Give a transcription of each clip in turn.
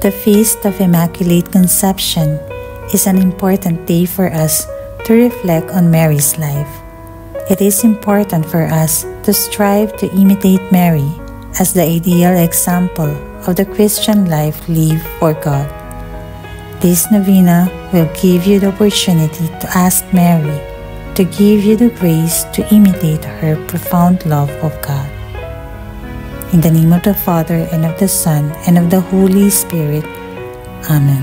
The Feast of Immaculate Conception is an important day for us to reflect on Mary's life. It is important for us to strive to imitate Mary as the ideal example of the Christian life lived for God. This novena will give you the opportunity to ask Mary to give you the grace to imitate her profound love of God. In the name of the Father, and of the Son, and of the Holy Spirit. Amen.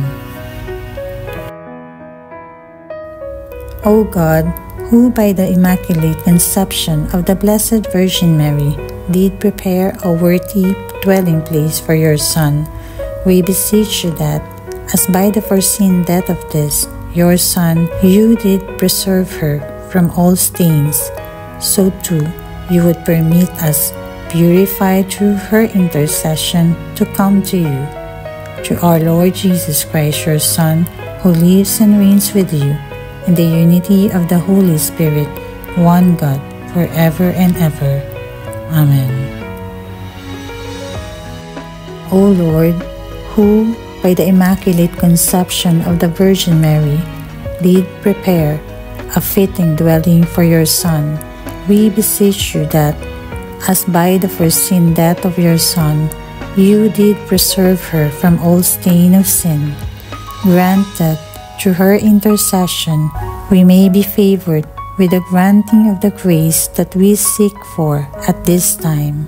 O God, who by the Immaculate Conception of the Blessed Virgin Mary did prepare a worthy dwelling place for your Son, we beseech you that, as by the foreseen death of this, your Son, you did preserve her from all stains, so too you would permit us, purified through her intercession, to come to you. Through our Lord Jesus Christ, your Son, who lives and reigns with you, in the unity of the Holy Spirit, one God, forever and ever. Amen. O Lord, who, by the Immaculate Conception of the Virgin Mary, did prepare a fitting dwelling for your Son, we beseech you that, as by the foreseen death of your Son, you did preserve her from all stain of sin, grant that, through her intercession, we may be favored with the granting of the grace that we seek for at this time.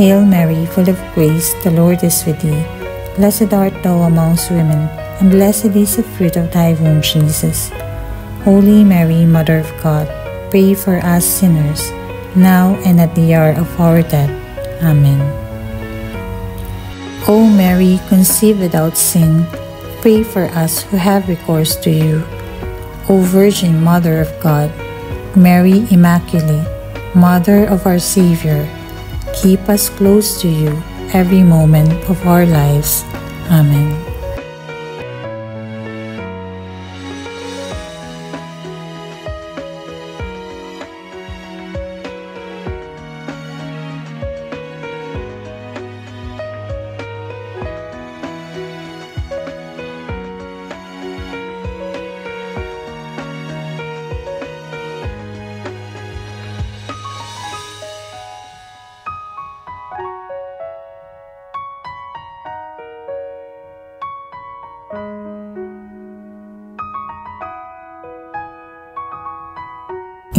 Hail Mary, full of grace, the Lord is with thee. Blessed art thou amongst women, and blessed is the fruit of thy womb, Jesus. Holy Mary, Mother of God, pray for us sinners, now and at the hour of our death. Amen. O Mary, conceived without sin, pray for us who have recourse to you. O Virgin Mother of God, Mary Immaculate, Mother of our Savior, keep us close to you every moment of our lives. Amen.